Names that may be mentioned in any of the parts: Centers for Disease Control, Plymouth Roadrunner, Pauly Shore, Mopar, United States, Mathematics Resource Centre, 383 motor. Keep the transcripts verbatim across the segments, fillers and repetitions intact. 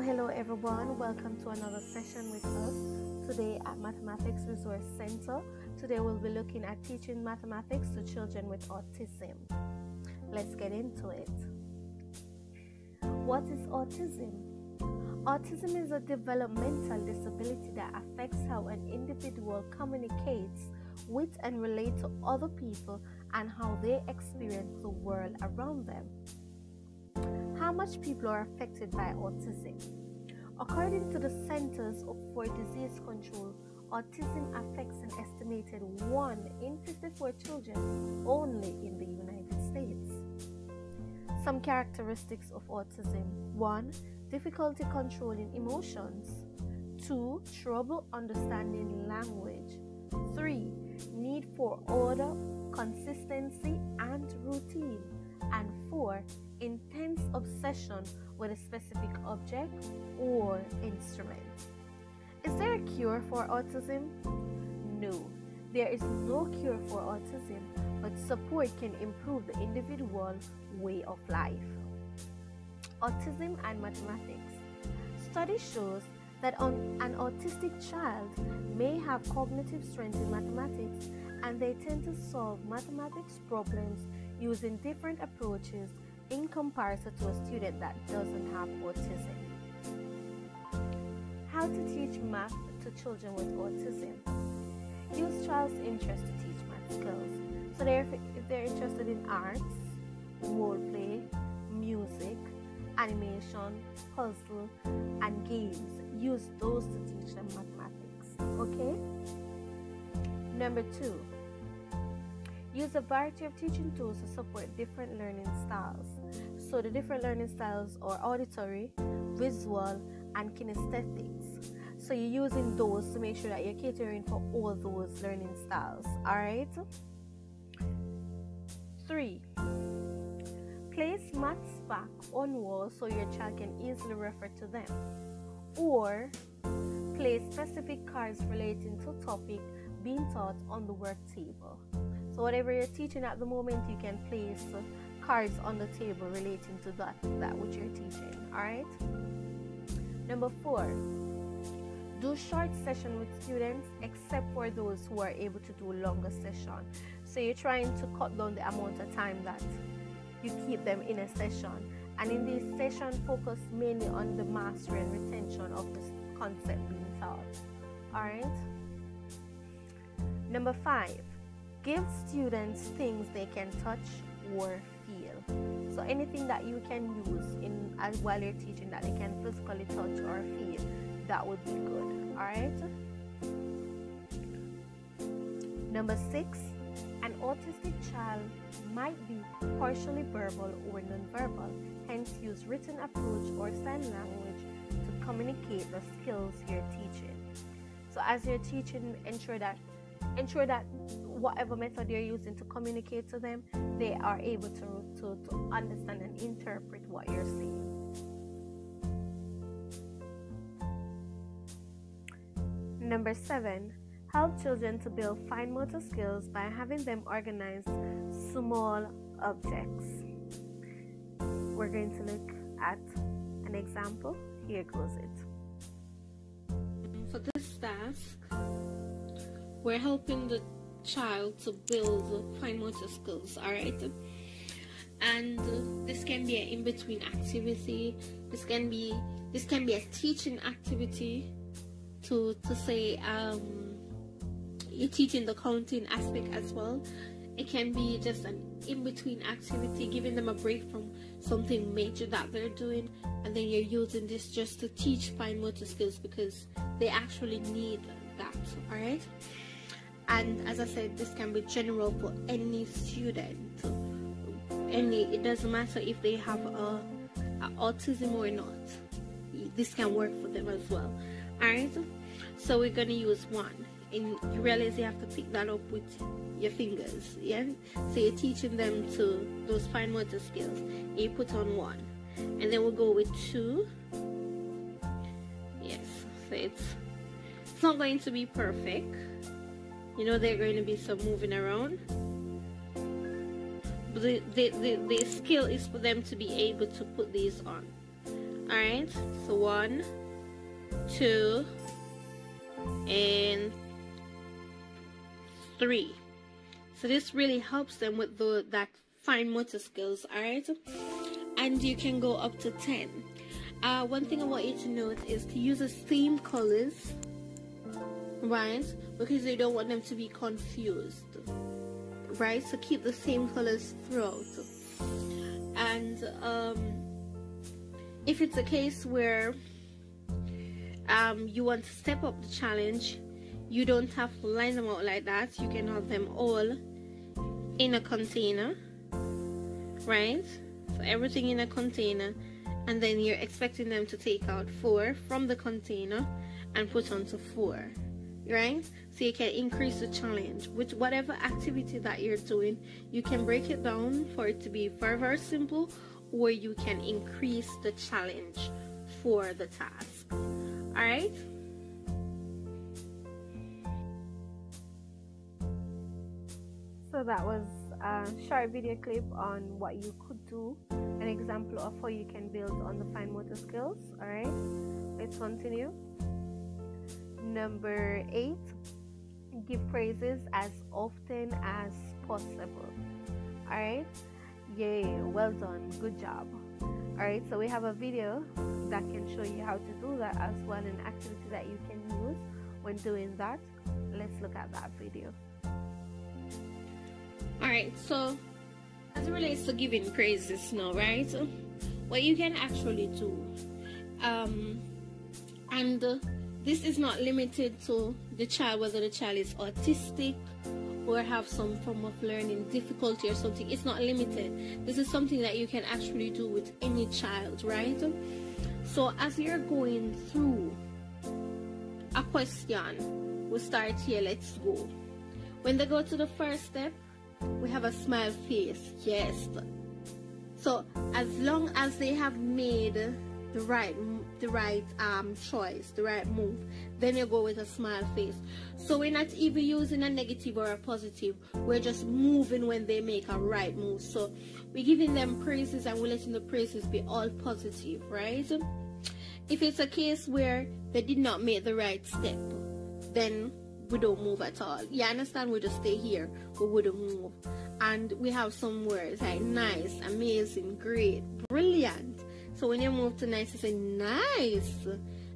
hello everyone, welcome to another session with us today at Mathematics Resource Center. Today we'll be looking at teaching mathematics to children with autism. Let's get into it. What is autism? Autism is a developmental disability that affects how an individual communicates with and relates to other people and how they experience the world around them. How much people are affected by autism? According to the Centers for Disease Control, autism affects an estimated one in fifty-four children only in the United States. Some characteristics of autism: one Difficulty controlling emotions. two Trouble understanding language. three Need for order, consistency, and routine. And four Intense obsession with a specific object or instrument. Is there a cure for autism? No, there is no cure for autism, but support can improve the individual's way of life. Autism and mathematics. Study shows that an autistic child may have cognitive strength in mathematics, and they tend to solve mathematics problems using different approaches in comparison to a student that doesn't have autism. How to teach math to children with autism. Use child's interest to teach math skills. So they're, if they're interested in arts, role play, music, animation, puzzle, and games, use those to teach them mathematics, okay? Number two, use a variety of teaching tools to support different learning styles. So the different learning styles are auditory, visual, and kinesthetics. So you're using those to make sure that you're catering for all those learning styles, all right? Three, place maths facts on walls so your child can easily refer to them. Or place specific cards relating to topic being taught on the work table. So whatever you're teaching at the moment, you can place cards on the table relating to that, that which you're teaching, alright? Number four, do short session with students except for those who are able to do longer session. So you're trying to cut down the amount of time that you keep them in a session. And in this session, focus mainly on the mastery and retention of the concept being taught, alright? Number five, give students things they can touch or feel. So anything that you can use in as while you're teaching that they can physically touch or feel, that would be good. Alright? Number six, an autistic child might be partially verbal or nonverbal, hence use written approach or sign language to communicate the skills you're teaching. So as you're teaching, ensure that ensure that whatever method you're using to communicate to them, they are able to, to, to understand and interpret what you're saying. Number seven, help children to build fine motor skills by having them organize small objects. We're going to look at an example. Here goes it. For this task, we're helping the child to build fine motor skills, alright? And this can be an in-between activity. This can be this can be a teaching activity to to say um, you're teaching the counting aspect as well. It can be just an in-between activity, giving them a break from something major that they're doing, and then you're using this just to teach fine motor skills because they actually need that, alright? And as I said, this can be general for any student. Any, it doesn't matter if they have a, a autism or not. This can work for them as well. Alright, So we're going to use one. And you realize you have to pick that up with your fingers, yeah? So you're teaching them to those fine motor skills. And you put on one. And then we'll go with two. Yes, so it's, it's not going to be perfect. You know, there are going to be some moving around. But the, the, the, the skill is for them to be able to put these on. Alright, so one, two, and three. So this really helps them with the, that fine motor skills, alright? And you can go up to ten. Uh, one thing I want you to note is to use the same colors, right? Because you don't want them to be confused, right? So keep the same colors throughout. And um, if it's a case where Um, you want to step up the challenge, you don't have to line them out like that. You can have them all in a container, right? So everything in a container, and then you're expecting them to take out four from the container and put onto four, right? So you can increase the challenge with whatever activity that you're doing. You can break it down for it to be very, very simple, or you can increase the challenge for the task. All right. So that was a short video clip on what you could do, an example of how you can build on the fine motor skills. All right. Let's continue. Number eight, give praises as often as possible. All right. Yay! Well done. Good job. Alright, so we have a video that can show you how to do that as well, an activity that you can use when doing that. Let's look at that video. Alright, so as it relates to giving praises now, right? What you can actually do, um, and uh, this is not limited to the child, whether the child is autistic or have some form of learning difficulty or something. It's not limited. This is something that you can actually do with any child, right? So as you're going through a question, we'll start here, let's go. When they go to the first step, we have a smile face, yes. So as long as they have made the right the right um choice, the right move, then you go with a smile face. So we're not even using a negative or a positive, we're just moving when they make a right move. So we're giving them praises and we're letting the praises be all positive, right? If it's a case where they did not make the right step, then we don't move at all. You understand? We just stay here, we wouldn't move. And we have some words like nice, amazing, great, brilliant. So when you move to nice, you say nice,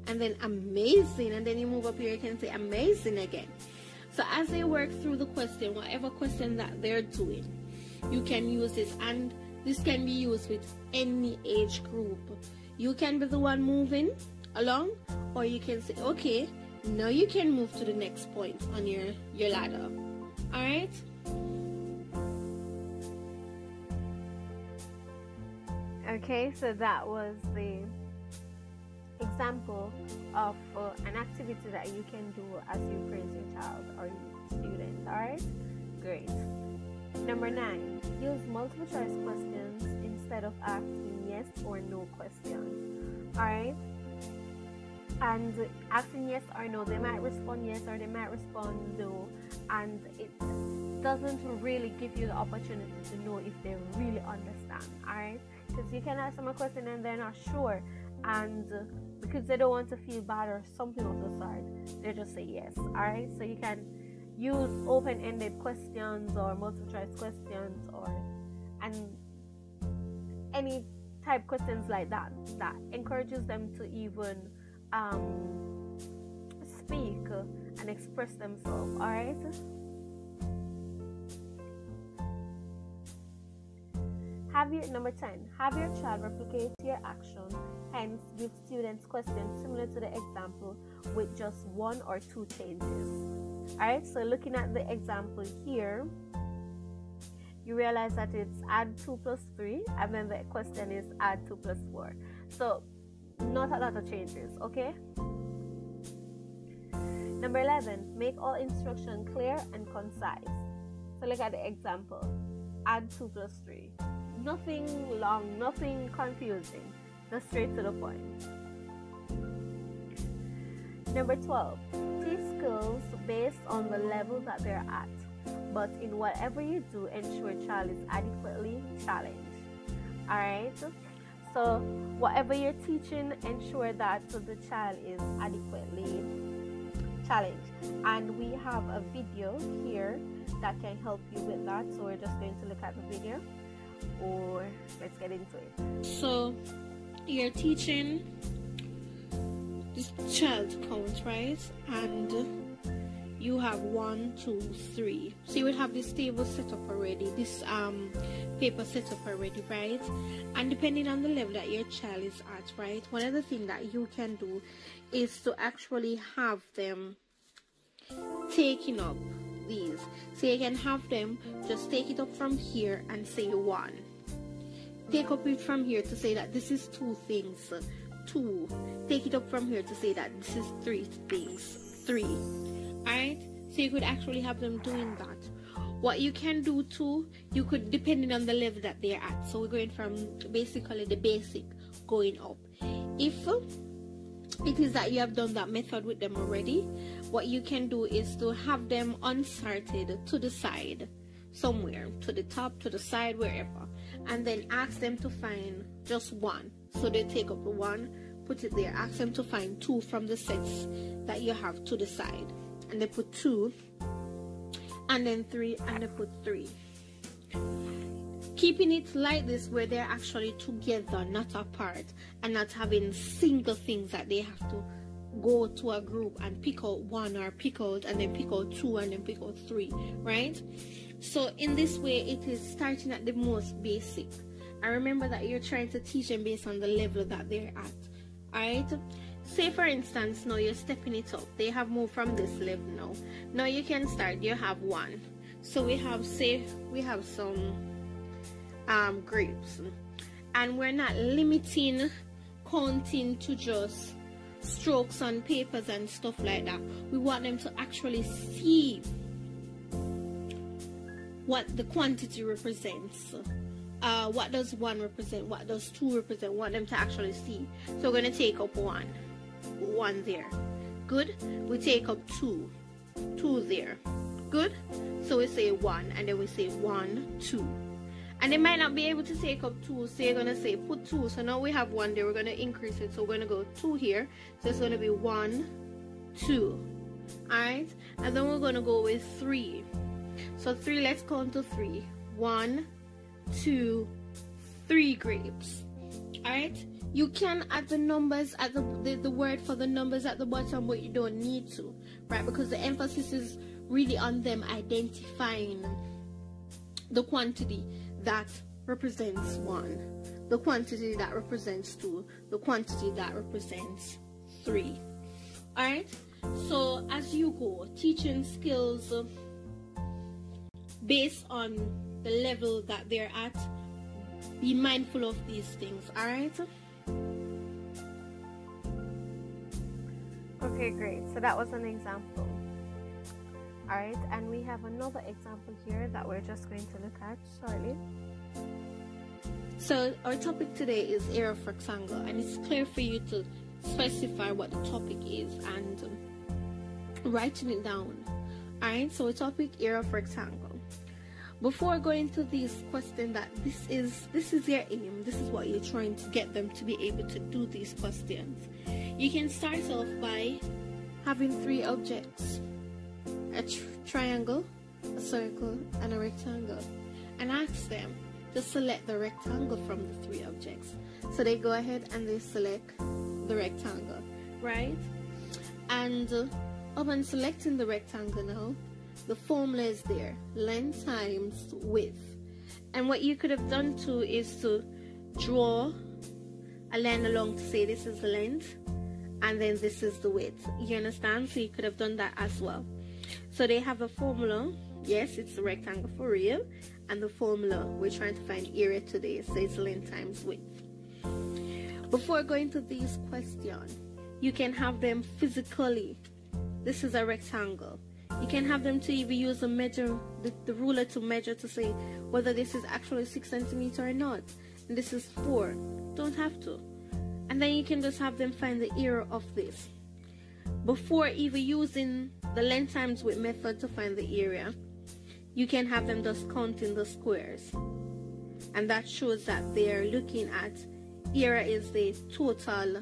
and then amazing, and then you move up here, you can say amazing again. So as they work through the question, whatever question that they're doing, you can use this, and this can be used with any age group. You can be the one moving along, or you can say, okay, now you can move to the next point on your, your ladder, all right? Okay, so that was the example of uh, an activity that you can do as you praise your child or your student, alright? Great. Number nine, use multiple choice questions instead of asking yes or no questions, alright? And asking yes or no, they might respond yes or they might respond no, and it doesn't really give you the opportunity to know if they really understand, alright? Because you can ask them a question and they're not sure, and because they don't want to feel bad or something of the sort, they just say yes, alright? So you can use open-ended questions or multiple choice questions or and any type questions like that that encourages them to even um, speak and express themselves, alright? Have your, number ten, have your child replicate your action, hence give students questions similar to the example with just one or two changes. Alright, so looking at the example here, you realize that it's add two plus three, and then the question is add two plus four. So, not a lot of changes, okay? Number eleven, make all instruction clear and concise. So look at the example. Add two plus three. Nothing long, nothing confusing. Just straight to the point. Number twelve, teach skills based on the level that they're at. But in whatever you do, ensure child is adequately challenged. Alright? So whatever you're teaching, ensure that the child is adequately challenged. And we have a video here that can help you with that. So we're just going to look at the video, or let's get into it. So you're teaching this child to count, right? And you have one, two, three. So you would have this table set up already, this um paper set up already, right? And depending on the level that your child is at, right, one of the things that you can do is to actually have them taking up these. So you can have them just take it up from here and say one. Take up it from here to say that this is two things. Two. Take it up from here to say that this is three things. Three. Alright, so you could actually have them doing that. What you can do too, you could, depending on the level that they're at, so we're going from basically the basic going up. If it is that you have done that method with them already, what you can do is to have them unstarted to the side somewhere, to the top, to the side, wherever, and then ask them to find just one. So they take up the one, put it there, ask them to find two from the sets that you have to the side. And they put two, and then three, and they put three. Keeping it like this, where they're actually together, not apart, and not having single things that they have to go to a group and pick out one, or pick out and then pick out two, and then pick out three, right? So in this way, it is starting at the most basic. And remember that you're trying to teach them based on the level that they're at, alright? Say for instance, now you're stepping it up. They have moved from this level now. Now you can start. You have one. So we have, say, we have some um, grapes. And we're not limiting counting to just strokes on papers and stuff like that. We want them to actually see what the quantity represents. Uh, what does one represent? What does two represent? We want them to actually see. So we're going to take up one. One there. Good. We take up two. Two there. Good. So we say one, and then we say one, two. And they might not be able to take up two, so you're going to say put two. So now we have one there. We're going to increase it. So we're going to go two here. So it's going to be one, two. Alright? And then we're going to go with three. So three, let's count to three. One, two, three grapes. Alright? You can add the numbers at the, the the word for the numbers at the bottom, but you don't need to, right? Because the emphasis is really on them identifying the quantity that represents one, the quantity that represents two, the quantity that represents three. Alright? So as you go, teaching skills based on the level that they're at, be mindful of these things. Alright? Okay, great. So that was an example. Alright, and we have another example here that we're just going to look at shortly. So our topic today is area of rectangle, and it's clear for you to specify what the topic is and um, writing it down. Alright, so topic, area of rectangle. Before going to this question, that this is this is your aim, this is what you're trying to get them to be able to do these questions, you can start off by having three objects, a tr triangle, a circle, and a rectangle, and ask them to select the rectangle from the three objects. So they go ahead and they select the rectangle, right? And uh, upon selecting the rectangle now, the formula is there, length times width. And what you could have done too is to draw a line along to say this is the length and then this is the width. You understand? So you could have done that as well. So they have a formula. Yes, it's a rectangle for real. And the formula, we're trying to find area today, so it's length times width. Before going to this question, you can have them physically This is a rectangle. You can have them to even use a measure, the, the ruler to measure to say whether this is actually six centimeters or not. And this is four. Don't have to. And then you can just have them find the area of this. Before even using the length times width method to find the area, you can have them just counting the squares. And that shows that they are looking at area is the total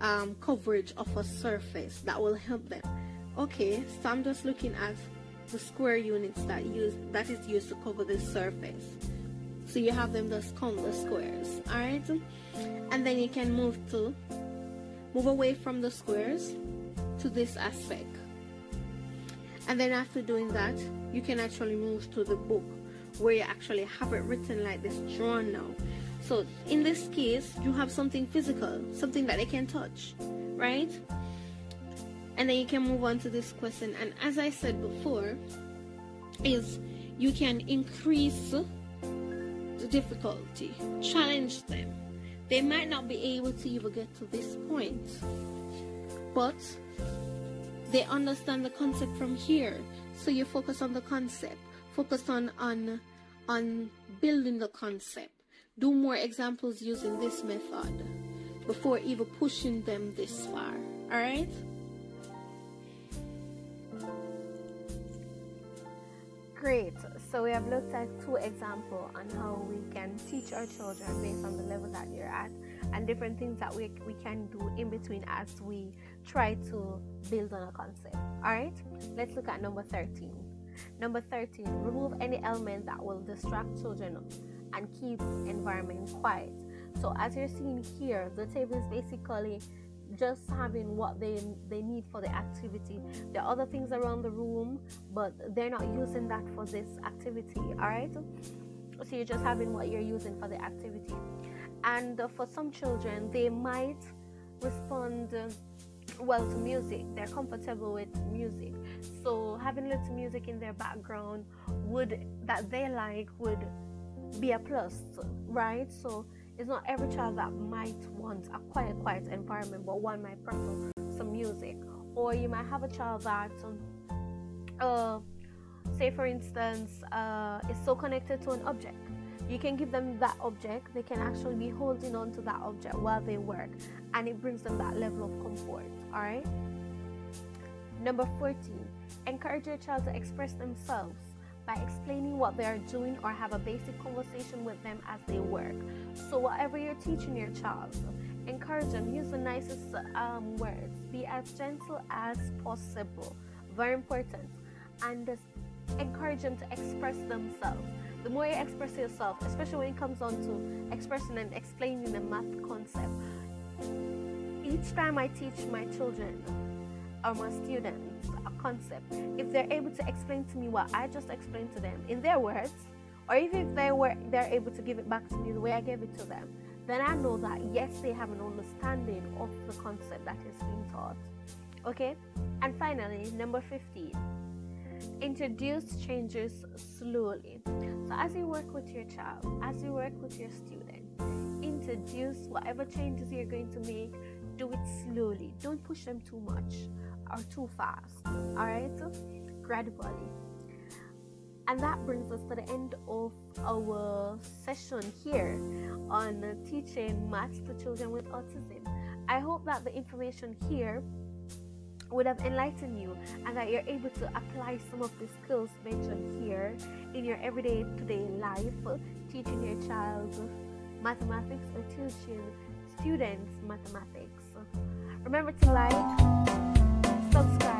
um, coverage of a surface. That will help them. Okay, so I'm just looking at the square units that use that is used to cover this surface. So you have them just count the squares, all right? And then you can move to move away from the squares to this aspect. And then after doing that, you can actually move to the book where you actually have it written like this, drawn now. So in this case, you have something physical, something that they can touch, right? And then you can move on to this question. And as I said before, is you can increase the difficulty, challenge them. They might not be able to even get to this point, but they understand the concept from here. So you focus on the concept. Focus on, on, on building the concept. Do more examples using this method before even pushing them this far. Alright? Great. So we have looked at two examples on how we can teach our children based on the level that you're at, and different things that we, we can do in between as we try to build on a concept. Alright? Let's look at number thirteen. Number thirteen, remove any element that will distract children and keep environment quiet. So as you're seeing here, the table is basically just having what they they need for the activity. There are other things around the room, but they're not using that for this activity, all right? So you're just having what you're using for the activity. And for some children, they might respond well to music. They're comfortable with music, so having little music in their background would that they like would be a plus, right? So it's not every child that might want a quiet quiet environment, but one might prefer some music. Or you might have a child that uh, say for instance uh, is so connected to an object. You can give them that object, they can actually be holding on to that object while they work, and it brings them that level of comfort, all right? Number fourteen, encourage your child to express themselves by explaining what they are doing or have a basic conversation with them as they work. So whatever you're teaching your child, encourage them, use the nicest um, words, be as gentle as possible, very important, and just encourage them to express themselves. The more you express yourself, especially when it comes down to expressing and explaining the math concept. Each time I teach my children or my students a concept, if they're able to explain to me what I just explained to them in their words, or even if they were they're able to give it back to me the way I gave it to them, then I know that yes, they have an understanding of the concept that is being taught. Okay? And finally, number fifteen. Introduce changes slowly. So as you work with your child, as you work with your student, introduce whatever changes you're going to make. Do it slowly. Don't push them too much or too fast. Alright? Gradually. And that brings us to the end of our session here on teaching maths to children with autism. I hope that the information here would have enlightened you, and that you're able to apply some of the skills mentioned here in your everyday today life, teaching your child mathematics or teaching students mathematics. Remember to like, subscribe,